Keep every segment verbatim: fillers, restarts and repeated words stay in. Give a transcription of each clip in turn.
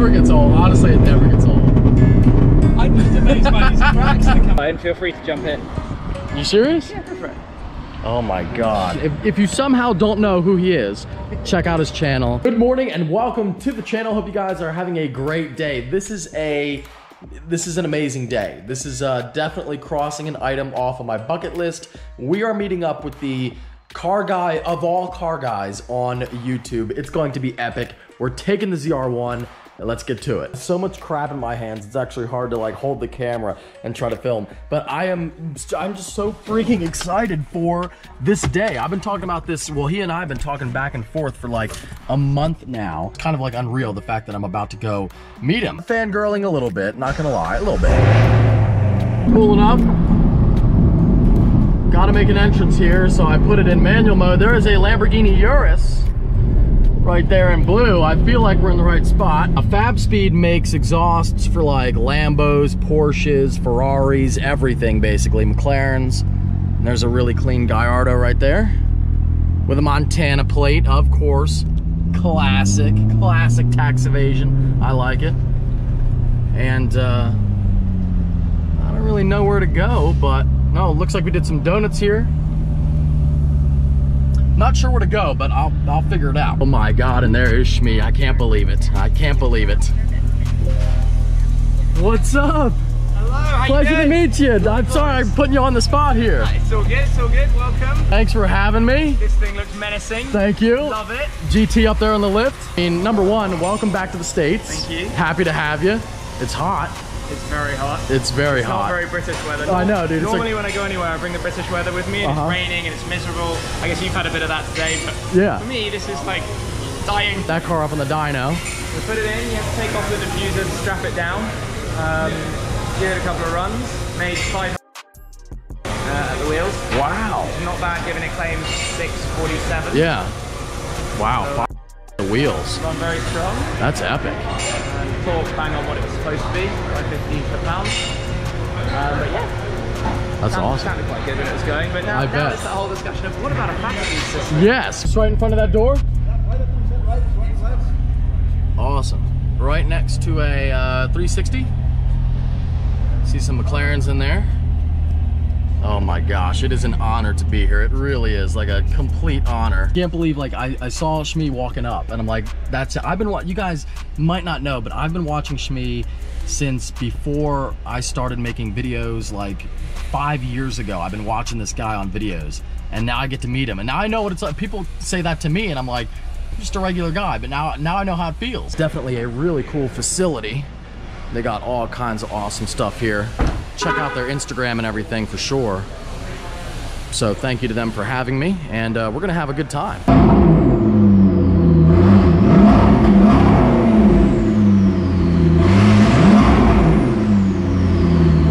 never gets old. Honestly, it never gets old. I'm just amazed by these cracks that come. And feel free to jump in. You serious? Yeah, perfect. Oh my God. If, if you somehow don't know who he is, check out his channel. Good morning and welcome to the channel. Hope you guys are having a great day. This is a, this is an amazing day. This is uh, definitely crossing an item off of my bucket list. We are meeting up with the car guy of all car guys on YouTube. It's going to be epic. We're taking the Z R one. Let's get to it. So much crap in my hands, it's actually hard to like hold the camera and try to film. But I am, I'm just so freaking excited for this day. I've been talking about this, well, he and I have been talking back and forth for like a month now. It's kind of like unreal, the fact that I'm about to go meet him. Fangirling a little bit, not gonna lie, a little bit. Pulling up. Gotta make an entrance here, so I put it in manual mode. There is a Lamborghini Urus right there in blue. I feel like we're in the right spot. A Fab Speed makes exhausts for like Lambos, Porsches, Ferraris, everything basically, McLarens. And there's a really clean Gallardo right there with a Montana plate, of course. Classic, classic tax evasion. I like it. And uh, I don't really know where to go, but no, it looks like we did some donuts here. Not sure where to go, but I'll, I'll figure it out. Oh my God, and there is Shmee. I can't believe it. I can't believe it. What's up? Hello, how you Pleasure doing? to meet you. I'm sorry I'm putting you on the spot here. It's all good, it's all good. Welcome. Thanks for having me. This thing looks menacing. Thank you. Love it. G T up there on the lift. I mean, number one, welcome back to the States. Thank you. Happy to have you. It's hot. It's very hot. It's very it's hot. It's not very British weather. No, I know, dude. Normally like... when I go anywhere, I bring the British weather with me, and uh-huh. It's raining, and it's miserable. I guess you've had a bit of that today, but yeah. For me, this is like dying. That car up on the dyno. You put it in, you have to take off the diffuser and strap it down. Um, give it a couple of runs, made five uh, at the wheels. Wow. It's not bad, given it claims six forty-seven. Yeah. Wow. So, the wheels. Run very strong. That's epic. Um, torque bang on what it was supposed to be, like fifteen foot pounds. Um, but yeah, that's sound, awesome. Sounded quite good when it was going, but now, now it's the whole discussion of what about a packaging system? Yes, it's right in front of that door. Awesome. Right next to a uh, three sixty. See some McLarens in there. Oh my gosh, it is an honor to be here. It really is, like a complete honor. Can't believe, like, I, I saw Shmee walking up and I'm like, that's it. I've been, you guys might not know, but I've been watching Shmee since before I started making videos, like five years ago. I've been watching this guy on videos and now I get to meet him. And now I know what it's like. People say that to me and I'm like, I'm just a regular guy, but now, now I know how it feels. Definitely a really cool facility. They got all kinds of awesome stuff here. Check out their Instagram and everything for sure. So thank you to them for having me, and uh, we're gonna have a good time.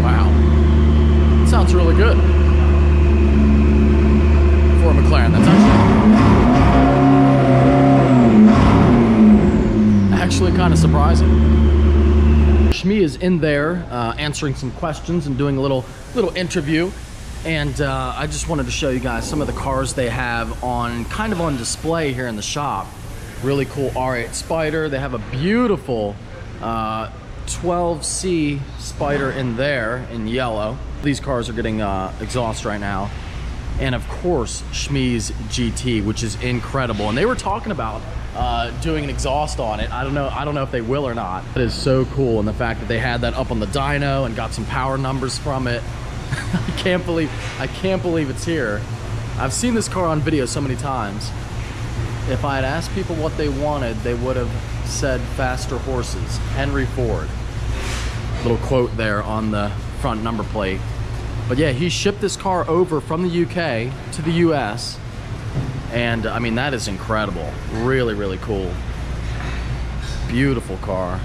Wow, that sounds really good. For a McLaren, that's actually, actually kind of surprising. Shmee is in there uh, answering some questions and doing a little little interview, and uh, I just wanted to show you guys some of the cars they have on kind of on display here in the shop. Really cool R eight Spider. They have a beautiful uh, twelve C Spider in there in yellow. These cars are getting uh, exhaust right now, and of course Shmee's G T, which is incredible. And they were talking about Uh, doing an exhaust on it. I don't know I don't know if they will or not. That is so cool, and the fact that they had that up on the dyno and got some power numbers from it. I can't believe I can't believe it's here. I've seen this car on video so many times. If I had asked people what they wanted, they would have said faster horses. Henry Ford. Little quote there on the front number plate. But yeah, he shipped this car over from the U K to the U S. And I mean, that is incredible. Really, really cool. Beautiful car.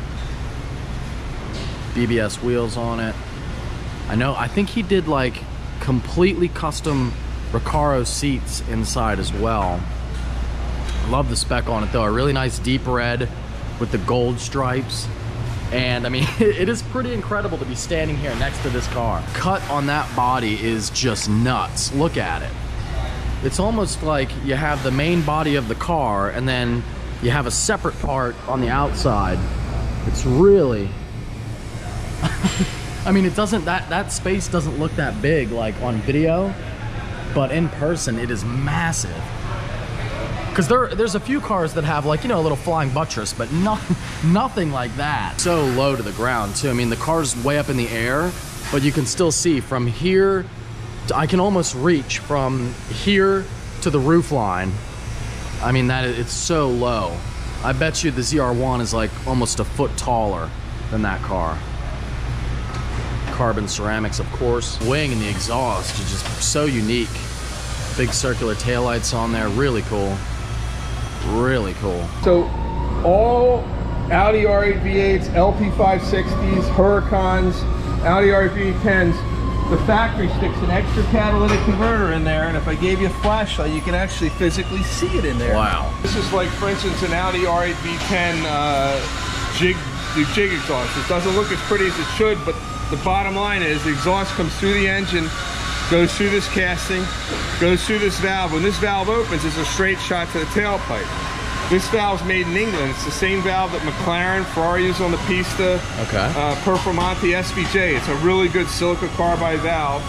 B B S wheels on it. I know, I think he did like completely custom Recaro seats inside as well. Love the spec on it though. A really nice deep red with the gold stripes. And I mean, it is pretty incredible to be standing here next to this car. Cut on that body is just nuts. Look at it. It's almost like you have the main body of the car and then you have a separate part on the outside It's really, I mean, it doesn't, that, that space doesn't look that big like on video, but in person it is massive. Because there, there's a few cars that have like, you know, a little flying buttress, but no, nothing like that. So low to the ground too. I mean, the car's way up in the air, but you can still see from here, to, I can almost reach from here to the roof line. I mean, that it's so low. I bet you the Z R one is like almost a foot taller than that car. Carbon ceramics, of course. Wing and the exhaust is just so unique. Big circular taillights on there, really cool. Really cool. So all Audi R eight V eights, L P five sixties, Huracans, Audi R eight V tens, the factory sticks an extra catalytic converter in there, and if I gave you a flashlight, you can actually physically see it in there. Wow. This is like, for instance, an Audi R eight V ten uh, jig, the jig exhaust. It doesn't look as pretty as it should, but the bottom line is the exhaust comes through the engine, goes through this casting, goes through this valve. When this valve opens, it's a straight shot to the tailpipe. This valve's made in England. It's the same valve that McLaren, Ferrari used on the Pista, okay. uh, Performante S V J. It's a really good silica carbide valve.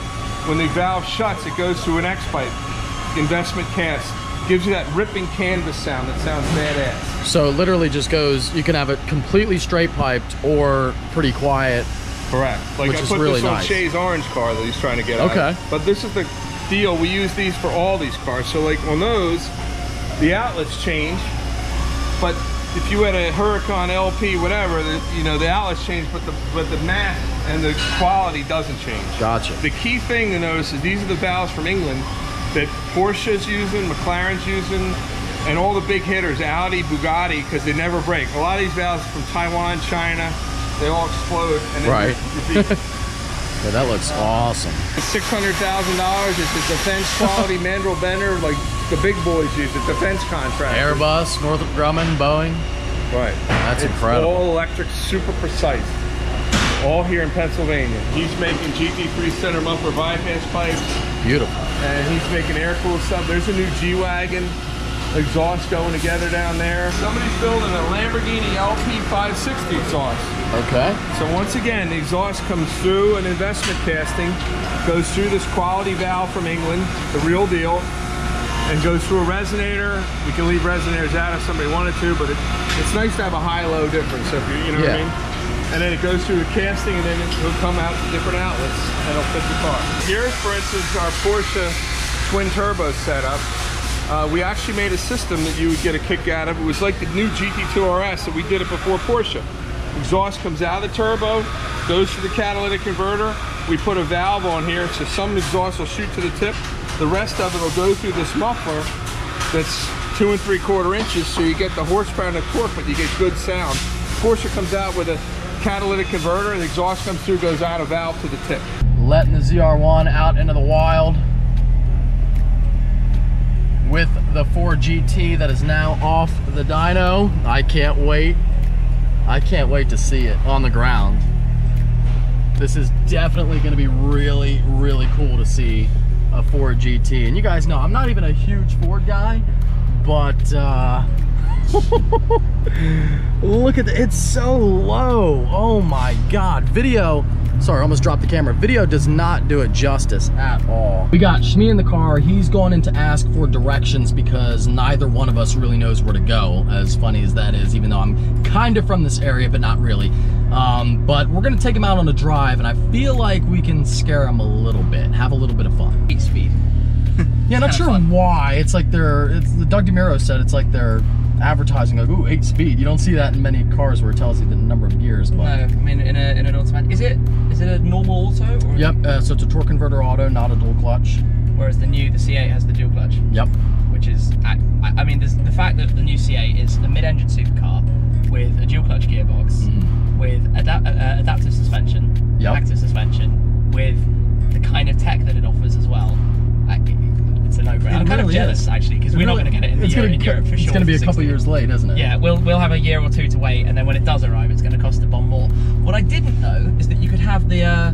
When the valve shuts, it goes through an X-pipe, investment cast. Gives you that ripping canvas sound that sounds badass. So it literally just goes, you can have it completely straight piped or pretty quiet. Correct. Like Which I put really this on nice. Shay's orange car that he's trying to get okay. out of. But this is the deal. We use these for all these cars. So like on those, the outlets change. But if you had a Huracan L P, whatever, the, you know, the outlets change, but the but the mass and the quality doesn't change. Gotcha. The key thing to notice is these are the valves from England that Porsche's using, McLaren's using, and all the big hitters, Audi, Bugatti, because they never break. A lot of these valves are from Taiwan, China. They all explode and then right. Yeah, that looks awesome. six hundred thousand dollars, it's a defense quality mandrel bender, like the big boys use it, defense contract. Airbus, Northrop Grumman, Boeing. Right. That's it's incredible. All electric, super precise. All here in Pennsylvania. He's making G T three center muffler bypass pipes. Beautiful. And he's making air cooled stuff. There's a new G-Wagon exhaust going together down there. Somebody's building a Lamborghini L P five sixty exhaust. Okay. So once again, the exhaust comes through an investment casting, goes through this quality valve from England, the real deal, and goes through a resonator. We can leave resonators out if somebody wanted to, but it, it's nice to have a high-low difference, if you, you know yeah. what I mean? And then it goes through the casting, and then it will come out to different outlets, and it'll fit the car. Here, for instance, our Porsche twin turbo setup. Uh, we actually made a system that you would get a kick out of. It was like the new G T two R S that we did it before Porsche. Exhaust comes out of the turbo, goes to the catalytic converter. We put a valve on here, so some exhaust will shoot to the tip. The rest of it will go through this muffler that's two and three quarter inches, so you get the horsepower and the torque, but you get good sound. Porsche comes out with a catalytic converter, and the exhaust comes through, goes out of valve to the tip. Letting the Z R one out into the wild. With the Ford G T that is now off the dyno. I can't wait. I can't wait to see it on the ground. This is definitely gonna be really, really cool to see a Ford G T. And you guys know, I'm not even a huge Ford guy, but uh, look at the, it's so low. Oh my God, video. Sorry, almost dropped the camera. Video does not do it justice at all. We got Shmee in the car. He's gone in to ask for directions because neither one of us really knows where to go, as funny as that is, even though I'm kind of from this area, but not really. Um, but we're gonna take him out on a drive, and I feel like we can scare him a little bit, have a little bit of fun. Eight speed. Yeah, not sure fun. Why. It's like they're, it's, Doug demuro said it's like they're advertising like, ooh, eight speed. You don't see that in many cars where it tells you the number of gears. But. No, I mean, in, a, in an automatic. Is it, is it a normal auto? Or yep, uh, so it's a torque converter auto, not a dual clutch. Whereas the new, the C eight has the dual clutch. Yep. Which is, I, I mean, the fact that the new C eight is a mid-engine supercar with a dual clutch gearbox, mm. with adap uh, adaptive suspension, yep. active suspension, with the kind of tech that it offers as well. I, It's a no-brainer. I'm kind really of jealous, is. actually, because we're really, not going to get it in, the year, in Europe for sure. It's going to be a couple years late, isn't it? Yeah, we'll we'll have a year or two to wait, and then when it does arrive, it's going to cost a bomb more. What I didn't know is that you could have the uh,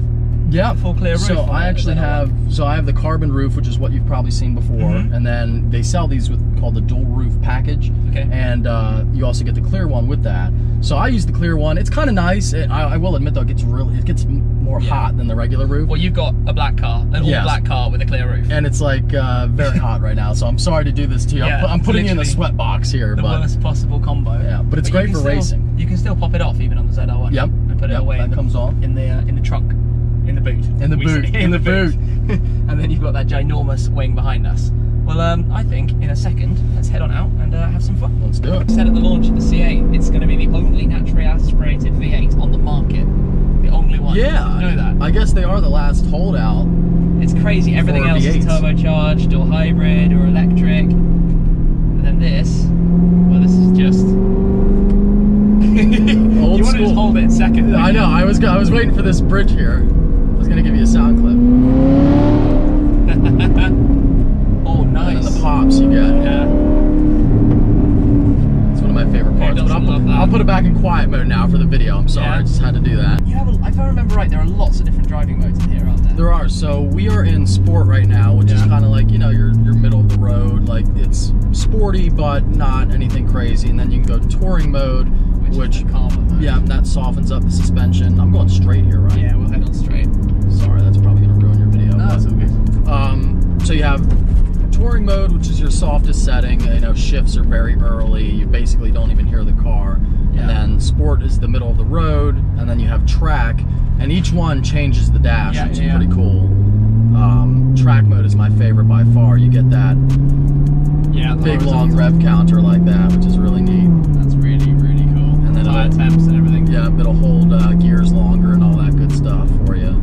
Yeah, full clear roof. So I actually have, so I have the carbon roof, which is what you've probably seen before, mm-hmm. and then they sell these with called the dual roof package. Okay. And uh, you also get the clear one with that. So I use the clear one. It's kind of nice. It, I, I will admit though, it gets really, it gets more yeah. hot than the regular roof. Well, you've got a black car, an all yes. black car with a clear roof, and it's like uh, very hot right now. So I'm sorry to do this to you. Yeah, I'm, I'm putting you in the sweat box here. The but, worst possible combo. Yeah, but it's but great for still, racing. You can still pop it off even on the Z R one. Yep. And put it yep, away. That in the, comes on in the uh, in the trunk. In the boot. In the boot. In, in the, the boot. boot. And then you've got that ginormous wing behind us. Well, um, I think in a second, let's head on out and uh, have some fun. Let's do it. I said at the launch of the C eight, it's going to be the only naturally aspirated V eight on the market. The only one. Yeah. I know that. I guess they are the last holdout. It's crazy. Everything else is turbocharged or hybrid or electric. And then this, well, this is just... Old you want to just hold it in second. I know. I was, I was waiting for this bridge here. Gonna give you a sound clip. Oh, nice. And then the pops you get. Yeah. It's one of my favorite parts. But I'll, put, I'll put it back in quiet mode now for the video. I'm sorry, yeah. I just had to do that. You have a, if I remember right, there are lots of different driving modes in here, aren't there? There are. So we are in sport right now, which yeah. is kind of like, you know, your, your middle of the road. Like, it's sporty, but not anything crazy. And then you can go touring mode, which, which calmer mode. Yeah, that softens up the suspension. I'm going straight here, right? Yeah, we'll head on straight. Sorry, that's probably going to ruin your video. No, it's okay. Um, so you have touring mode, which is your softest setting. You know, shifts are very early. You basically don't even hear the car. Yeah. And then sport is the middle of the road. And then you have track. And each one changes the dash, yeah, which yeah. is pretty cool. Um, track mode is my favorite by far. You get that yeah, big, long rev counter like that, which is really neat. That's really, really cool. And then tire temps and everything. Yeah, it'll hold uh, gears longer and all that good stuff for you.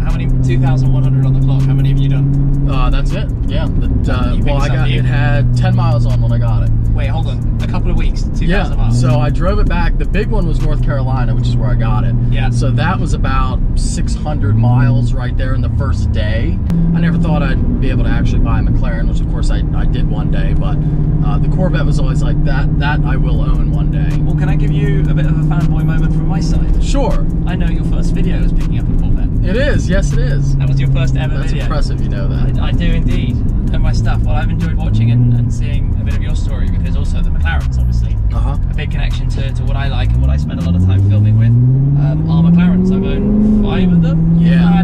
How many, two thousand one hundred on the clock, how many have you done? Uh, that's it, yeah. The, uh, well, I got, it had ten miles on when I got it. Wait, hold on, a couple of weeks, two thousand yeah. miles. So I drove it back, the big one was North Carolina, which is where I got it. Yeah. So that was about six hundred miles right there in the first day. I never thought I'd be able to actually buy a McLaren, which of course I, I did one day, but uh, the Corvette was always like, that That I will own one day. Well, can I give you a bit of a fanboy moment from my side? Sure. I know your first video is picking up a Corvette. It is, yes it is. That was your first ever That's video. That's impressive, you know that. I, I do indeed. I know my stuff. Well, I've enjoyed watching and, and seeing a bit of your story, because also the McLaren's obviously uh-huh. a big connection to, to what I like and what I spend a lot of time filming with um, are McLaren's. I've owned five of them. Yeah. I've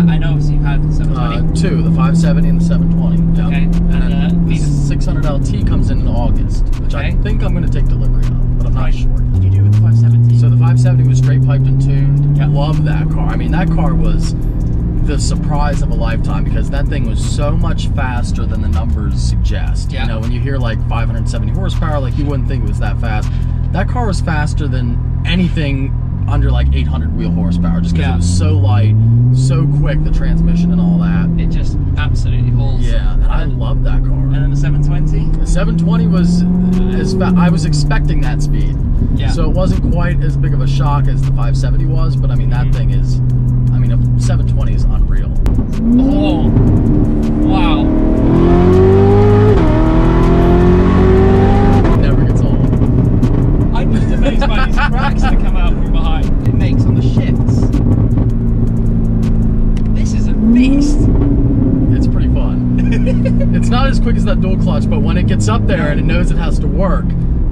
had, I, I know obviously you've had the seven twenty. Uh, two, the five seventy and the seven twenty. Yep. Okay. And, and then uh, the six hundred L T comes in in August, which okay. I think I'm going to take delivery of, but I'm right. not sure. What did you do with the five seventy? So the five seventy was straight piped and tuned. Yep. Love that car. I mean, that car was the surprise of a lifetime, because that thing was so much faster than the numbers suggest. Yep. You know, when you hear like five hundred seventy horsepower, like you wouldn't think it was that fast. That car was faster than anything under like eight hundred wheel horsepower, just because yeah. it was so light, so quick, the transmission and all that. It just absolutely hauls. Yeah, and I love that car. And then the seven twenty? The seven twenty was, as fa I was expecting that speed. Yeah. So it wasn't quite as big of a shock as the five seventy was, but I mean, that mm-hmm. thing is, I mean, a seven twenty is unreal. Oh, wow. Amazed by these cracks that come out from behind. It makes on the shifts. This is a beast. It's pretty fun. It's not as quick as that dual clutch, but when it gets up there and it knows it has to work,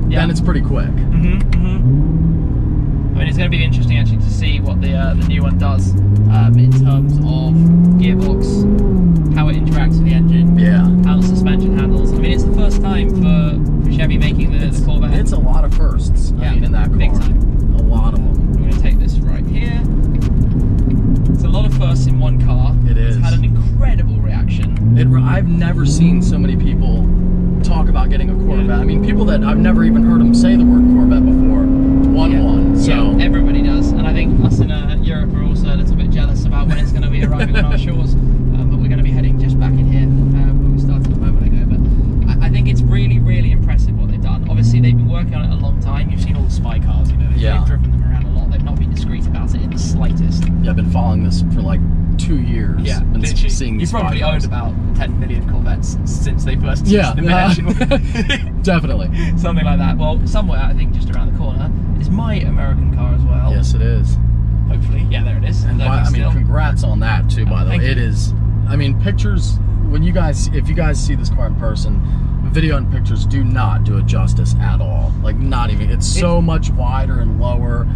yeah. then it's pretty quick. Mm-hmm, mm-hmm. I mean, it's going to be interesting actually to see what the uh, the new one does um, in terms of gearbox, how it interacts with the engine, yeah, how the suspension handles. I mean, it's the first time for. Chevy making the, the Corvette. It's a lot of firsts. Yeah, I mean, in that car. Big time. A lot of them. We're going to take this right here. It's a lot of firsts in one car. It is. It's had an incredible reaction. It, I've never seen so many people talk about getting a Corvette. Yeah. I mean, people that I've never even heard them say the word Corvette before. One yeah. one. So yeah, everybody does, and I think us in uh, Europe are also a little bit jealous about when it's going to be arriving on our shores. Um, but we're going to be heading just back in here uh, where we started a moment ago. But I, I think it's really, really impressive. Obviously, they've been working on it a long time. You've seen all the spy cars, you know. They've yeah. driven them around a lot. They've not been discreet about it in the slightest. Yeah, I've been following this for like two years. Yeah, and seeing You've probably owned about ten million Corvettes since they first used yeah, them in uh, definitely. Something like that. Well, somewhere, I think, just around the corner, is my American car as well. Yes, it is. Hopefully. congrats on that too, by the way. It is, I mean, pictures, when you guys, if you guys see this car in person, video and pictures do not do it justice at all. Like, not even, it's so it, much wider and lower.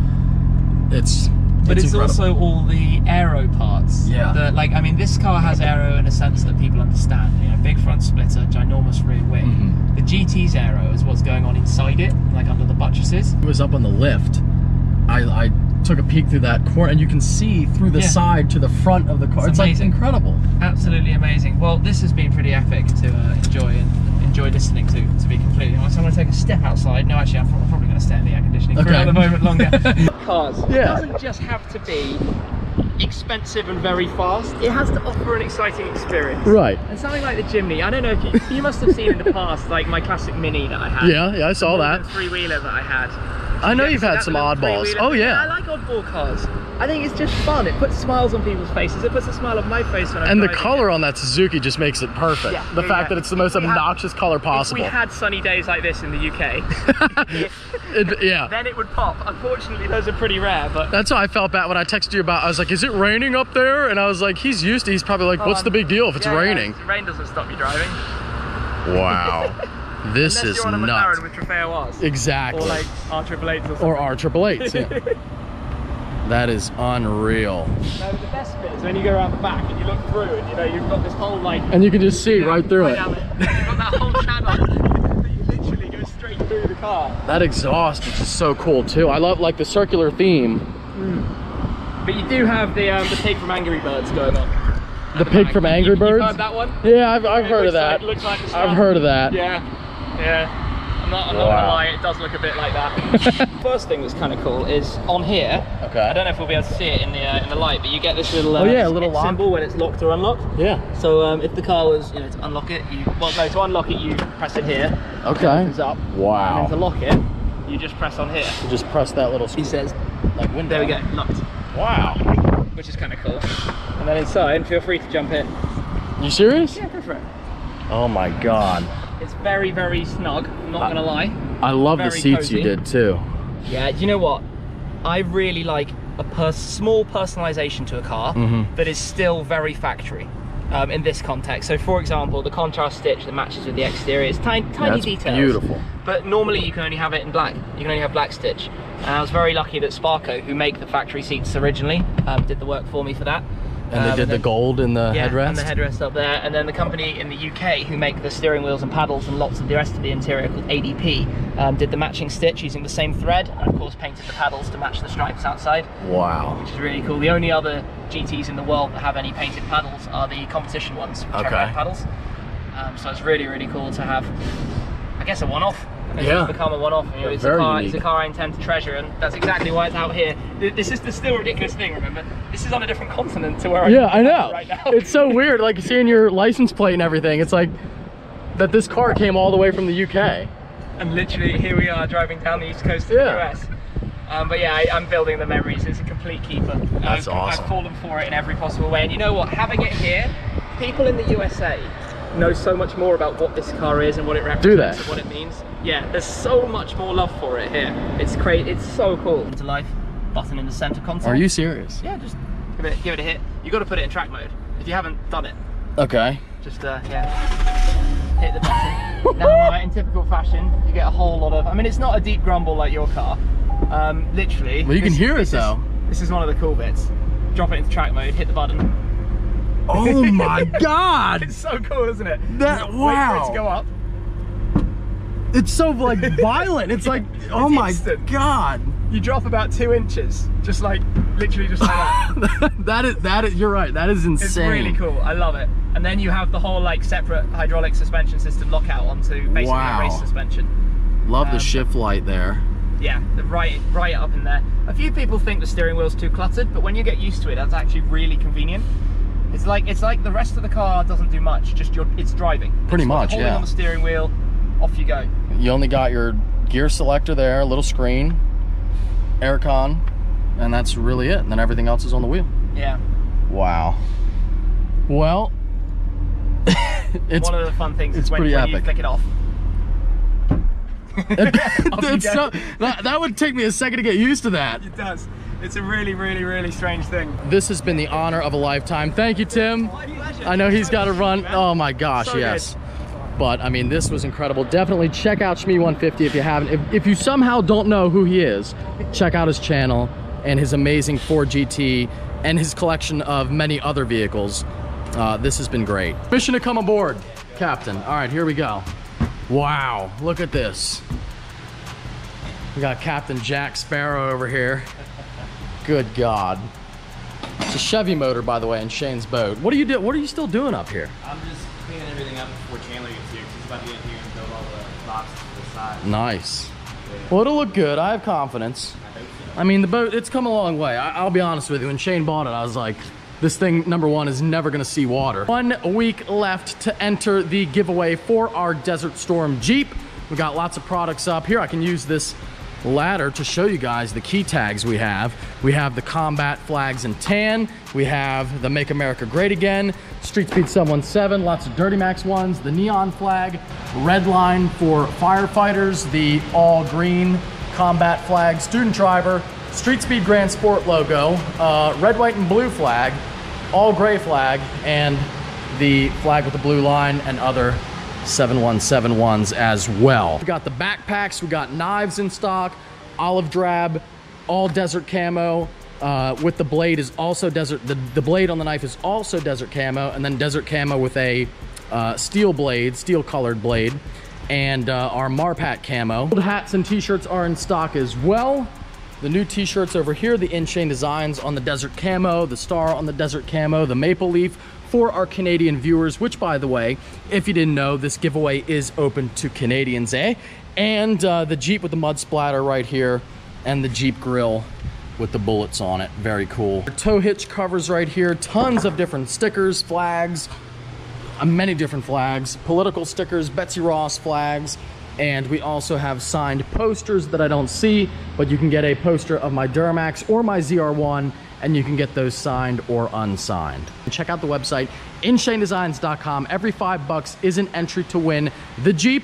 It's, But it's, it's also all the aero parts. Yeah. That, like, I mean, this car has aero in a sense that people understand. You know, big front splitter, ginormous rear wing. Mm-hmm. The G T's aero is what's going on inside it, like under the buttresses. It was up on the lift. I, I took a peek through that corner, and you can see through the yeah. side to the front of the car. It's, it's like incredible. Absolutely amazing. Well, this has been pretty epic to uh, enjoy and enjoy listening to, to be completely honest. I'm going to take a step outside. No, actually, I'm probably going to stay in the air conditioning okay. for another moment longer. Cars. Yeah. It doesn't just have to be expensive and very fast. It has to offer an exciting experience. Right. And something like the Jimny. I don't know if you, you must have seen in the past, like my classic Mini that I had. Yeah, yeah, I saw that. The three-wheeler that I had. I know yeah, you've so had some oddballs. Oh yeah. I like oddball cars. I think it's just fun. It puts smiles on people's faces. It puts a smile on my face when I'm And the color it. on that Suzuki just makes it perfect. Yeah, the yeah, fact yeah. that it's the most obnoxious had, color possible. If we had sunny days like this in the U K, it, yeah. then it would pop. Unfortunately, those are pretty rare. But that's how I felt bad when I texted you about. I was like, "Is it raining up there?" And I was like, "He's used to. He's probably like, what's um, the big deal if it's yeah, raining?" Yeah, rain doesn't stop you driving. Wow. This Unless is you're on a nuts. McLaren with Trofeo R's. Exactly. Or like R eight eights or something. Or R eight eights, yeah. That is unreal. No, the best bit is when you go around the back and you look through and you know, you've got this whole like... And you can just see you know, right through it. it. You've got that whole channel that you literally go straight through the car. That exhaust is just so cool too. I love like the circular theme. Mm. But you do have the, um, the pig from Angry Birds going on. The, the pig back. from Angry Birds? You've heard that one? Yeah, I've, I've heard of that. Like, like I've heard of that. Yeah. Yeah, I'm not, I'm not wow. gonna lie, it does look a bit like that. First thing that's kind of cool is on here, okay. I don't know if we'll be able to see it in the uh, in the light, but you get this little, uh, oh, yeah, little symbol when it's locked or unlocked. Yeah. So um, if the car was, you know, to unlock it, you, well no, to unlock it you press it here. Okay. It opens up. Wow. And then to lock it, you just press on here. So just press that little screw. He says, like window. There we go, locked. Wow. Which is kind of cool. And then inside, feel free to jump in. You serious? Yeah, go for it. Oh my God. It's very, very snug, I'm not gonna lie. I love the seats you did too. Yeah, you know what? I really like a pers small personalization to a car mm-hmm. that is still very factory um, in this context. So for example, the contrast stitch that matches with the exterior is tiny, tiny That's details. beautiful. But normally you can only have it in black. You can only have black stitch. And I was very lucky that Sparco, who make the factory seats originally, um, did the work for me for that. And they um, did and the then, gold in the yeah, headrest? and the headrest up there. And then the company in the U K who make the steering wheels and paddles and lots of the rest of the interior called A D P um, did the matching stitch using the same thread and of course painted the paddles to match the stripes outside. Wow. Which is really cool. The only other G Ts in the world that have any painted paddles are the competition ones, which okay. are red paddles. Um, so it's really, really cool to have, I guess, a one-off. It's yeah. become a one-off. You know, it's, it's a car I intend to treasure, and that's exactly why it's out here. This is the still ridiculous thing, remember? This is on a different continent to where yeah, I know. right now. It's so weird, like seeing your license plate and everything. It's like that this car came all the way from the U K. And literally, here we are driving down the east coast of yeah. the U S. Um, but yeah, I, I'm building the memories. It's a complete keeper. That's um, awesome. I've fallen for it in every possible way. And you know what? Having it here, people in the U S A know so much more about what this car is and what it represents and what it means. Yeah, there's so much more love for it here. It's great. It's so cool. Into life, button in the center console. Are you serious? Yeah, just give it, give it a hit. You got to put it in track mode if you haven't done it. Okay. Just uh, yeah, hit the button. Now, in typical fashion, you get a whole lot of. I mean, it's not a deep grumble like your car. Um, literally. Well, you this, can hear it though. This is one of the cool bits. Drop it into track mode. Hit the button. Oh my God! It's so cool, isn't it? That Wait wow. for it to go up. It's so like violent. It's like, it's oh my instant. God. You drop about two inches, just like literally just like that. that is, that is, you're right. That is insane. It's really cool. I love it. And then you have the whole like separate hydraulic suspension system lockout onto basically wow. race suspension. Love um, the shift light there. Yeah, the right, right up in there. A few people think the steering wheel's too cluttered, but when you get used to it, that's actually really convenient. It's like it's like the rest of the car doesn't do much. Just your, it's driving. Pretty it's much. Holding yeah. on the steering wheel. Off you go. You only got your gear selector there, a little screen, air con, and that's really it. And then everything else is on the wheel. Yeah. Wow. Well, it's one of the fun things it's is when, pretty when epic. you click it off. it, it's so, that, that would take me a second to get used to that. It does. It's a really, really, really strange thing. This has been the honor of a lifetime. Thank you, Tim. I know he's got to run. Oh my gosh, so yes. Good. But I mean, this was incredible. Definitely check out Shmee one fifty if you haven't. If, if you somehow don't know who he is, check out his channel and his amazing Ford G T and his collection of many other vehicles. Uh, this has been great. Mission to come aboard, Captain. All right, here we go. Wow, look at this. We got Captain Jack Sparrow over here. Good God. It's a Chevy motor, by the way, in Shane's boat. What are you do? What are you still doing up here? I'm just cleaning everything up before Chandler gets here. He's about to get here and build all the boxes to the side. Nice. Yeah. Well, it'll look good. I have confidence. I think so. I mean, the boat, it's come a long way. I, I'll be honest with you. When Shane bought it, I was like, this thing, number one, is never gonna see water. One week left to enter the giveaway for our Desert Storm Jeep. We got lots of products up here. I can use this ladder to show you guys the key tags we have. We have the combat flags in tan. We have the Make America Great Again, Street Speed seven one seven, lots of Duramax ones, the neon flag, red line for firefighters, the all green combat flag, student driver, Street Speed Grand Sport logo, uh, red, white, and blue flag, all gray flag, and the flag with the blue line and other seven one seven ones as well. We got the backpacks, we got knives in stock, olive drab, all desert camo, uh, with the blade is also desert, the, the blade on the knife is also desert camo, and then desert camo with a uh, steel blade, steel colored blade, and uh, our Marpat camo. Old hats and t-shirts are in stock as well. The new t-shirts over here, the in-chain designs on the desert camo, the star on the desert camo, the maple leaf, for our Canadian viewers, which by the way, if you didn't know, this giveaway is open to Canadians, eh? And uh, the Jeep with the mud splatter right here, and the Jeep grill with the bullets on it, very cool. Our tow hitch covers right here, tons of different stickers, flags, uh, many different flags, political stickers, Betsy Ross flags, and we also have signed posters that I don't see, but you can get a poster of my Duramax or my Z R one, and you can get those signed or unsigned. Check out the website, in shane designs dot com. Every five bucks is an entry to win the Jeep.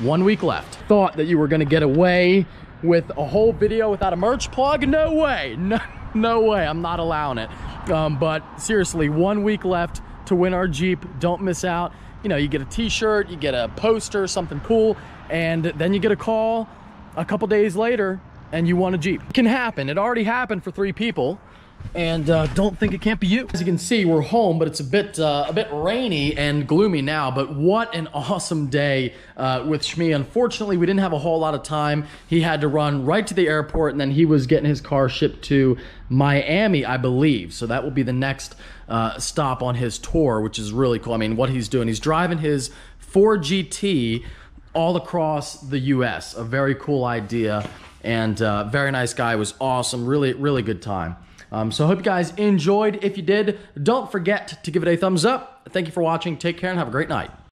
One week left. Thought that you were gonna get away with a whole video without a merch plug? No way, no, no way, I'm not allowing it. Um, but seriously, one week left to win our Jeep. Don't miss out. You know, you get a t-shirt, you get a poster, something cool, and then you get a call a couple days later and you want a Jeep. It can happen, it already happened for three people. And uh, don't think it can't be you. As you can see, we're home, but it's a bit uh, a bit rainy and gloomy now, but what an awesome day uh, with Shmee. Unfortunately, we didn't have a whole lot of time. He had to run right to the airport, and then he was getting his car shipped to Miami, I believe. So that will be the next uh, stop on his tour, which is really cool. I mean, what he's doing, he's driving his Ford G T all across the U S A very cool idea, and uh, very nice guy. It was awesome, really, really good time. Um, so I hope you guys enjoyed. If you did, don't forget to give it a thumbs up. Thank you for watching. Take care and have a great night.